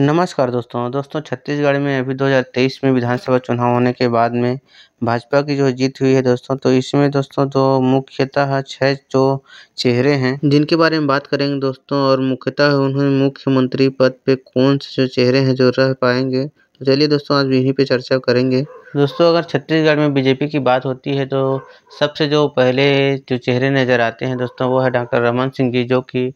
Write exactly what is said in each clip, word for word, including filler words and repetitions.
नमस्कार दोस्तों दोस्तों छत्तीसगढ़ में अभी दो हज़ार तेईस में विधानसभा चुनाव होने के बाद में भाजपा की जो जीत हुई है दोस्तों, तो इसमें दोस्तों दो मुख्यतः छह जो चेहरे हैं जिनके बारे में बात करेंगे दोस्तों, और मुख्यतः उन्होंने मुख्यमंत्री पद पे कौन से जो चेहरे हैं जो रह पाएंगे। तो चलिए दोस्तों आज इन्हीं पे चर्चा करेंगे। दोस्तों अगर छत्तीसगढ़ में बीजेपी की बात होती है तो सबसे जो पहले जो चेहरे नज़र आते हैं दोस्तों वो है डॉक्टर रमन सिंह जी, जो कि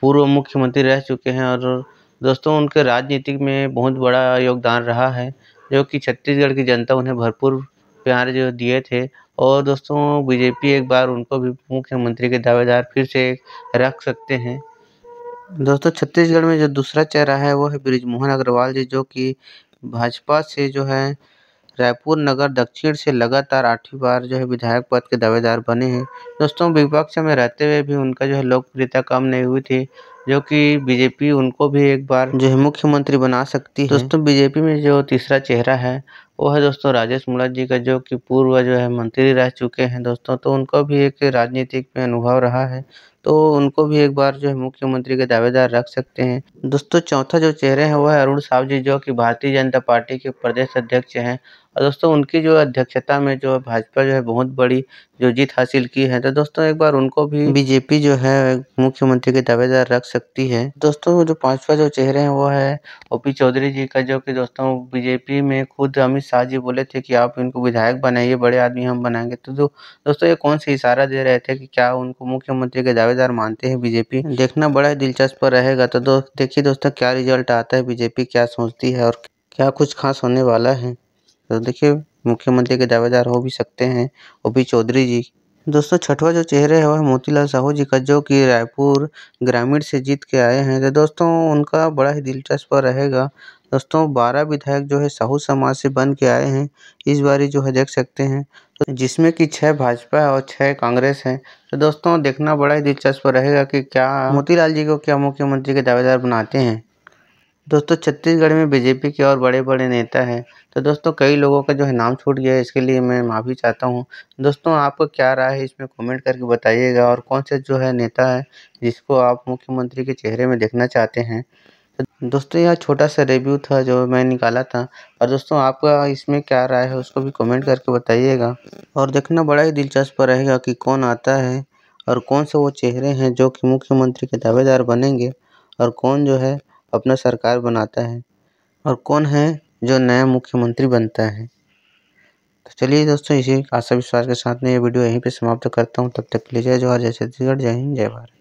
पूर्व मुख्यमंत्री रह चुके हैं और दोस्तों उनके राजनीतिक में बहुत बड़ा योगदान रहा है, जो कि छत्तीसगढ़ की जनता उन्हें भरपूर प्यार जो दिए थे। और दोस्तों बीजेपी एक बार उनको भी मुख्यमंत्री के दावेदार फिर से रख सकते हैं। दोस्तों छत्तीसगढ़ में जो दूसरा चेहरा है वो है बृजमोहन अग्रवाल जी, जो कि भाजपा से जो है रायपुर नगर दक्षिण से लगातार आठवीं बार जो है विधायक पद के दावेदार बने हैं। दोस्तों विपक्ष में रहते हुए भी उनका जो है लोकप्रियता कम नहीं हुई थी, जो कि बीजेपी उनको भी एक बार जो है मुख्यमंत्री बना सकती है। दोस्तों बीजेपी में जो तीसरा चेहरा है वो है दोस्तों राजेश मूला जी का, जो कि पूर्व जो है मंत्री रह चुके हैं दोस्तों, तो उनको भी एक राजनीतिक में अनुभव रहा है, तो उनको भी एक बार जो है मुख्यमंत्री के दावेदार रख सकते हैं। दोस्तों चौथा जो चेहरे हैं वो है अरुण साव जी, जो कि भारतीय जनता पार्टी के प्रदेश अध्यक्ष हैं, और दोस्तों उनकी जो अध्यक्षता में जो भाजपा जो है बहुत बड़ी जो जीत हासिल की है, तो दोस्तों एक बार उनको भी बीजेपी जो है मुख्यमंत्री के दावेदार रख सकती है। दोस्तों जो पांचवा जो चेहरे हैं वो है ओपी चौधरी जी का, जो कि दोस्तों बीजेपी में खुद अमित शाह जी बोले थे कि आप इनको विधायक बनाइए, बड़े आदमी हम बनाएंगे। तो दो, दोस्तों ये कौन से इशारा दे रहे थे कि क्या उनको मुख्यमंत्री के दावेदार मानते हैं बीजेपी, देखना बड़ा दिलचस्प रहेगा। तो दो, देखिए दोस्तों क्या रिजल्ट आता है, बीजेपी क्या सोचती है और क्या कुछ खास होने वाला है। तो देखिए मुख्यमंत्री के दावेदार हो भी सकते हैं ओपी चौधरी जी। दोस्तों छठवा जो चेहरे है वह मोतीलाल साहू जी का, जो कि रायपुर ग्रामीण से जीत के आए हैं, तो दोस्तों उनका बड़ा ही दिलचस्प रहेगा। दोस्तों बारह विधायक जो है साहू समाज से बन के आए हैं इस बारी जो है देख सकते हैं, तो जिसमें कि छः भाजपा है और छः कांग्रेस है। तो दोस्तों देखना बड़ा ही दिलचस्प रहेगा कि क्या मोतीलाल जी को क्या मुख्यमंत्री के दावेदार बनाते हैं। दोस्तों छत्तीसगढ़ में बीजेपी के और बड़े बड़े नेता हैं, तो दोस्तों कई लोगों का जो है नाम छूट गया है, इसके लिए मैं माफ़ी चाहता हूं। दोस्तों आपको क्या राय है इसमें कमेंट करके बताइएगा, और कौन से जो है नेता है जिसको आप मुख्यमंत्री के चेहरे में देखना चाहते हैं। तो दोस्तों यह छोटा सा रिव्यू था जो मैं निकाला था, और दोस्तों आपका इसमें क्या राय है उसको भी कमेंट करके बताइएगा, और देखना बड़ा ही दिलचस्प रहेगा कि कौन आता है और कौन से वो चेहरे हैं जो कि मुख्यमंत्री के दावेदार बनेंगे, और कौन जो है अपना सरकार बनाता है, और कौन है जो नया मुख्यमंत्री बनता है। तो चलिए दोस्तों इसी आशा विश्वास के साथ में ये वीडियो यहीं पे समाप्त करता हूँ। तब तक के लिए जय जोहार, जय छत्तीसगढ़, जय हिंद, जय भारत।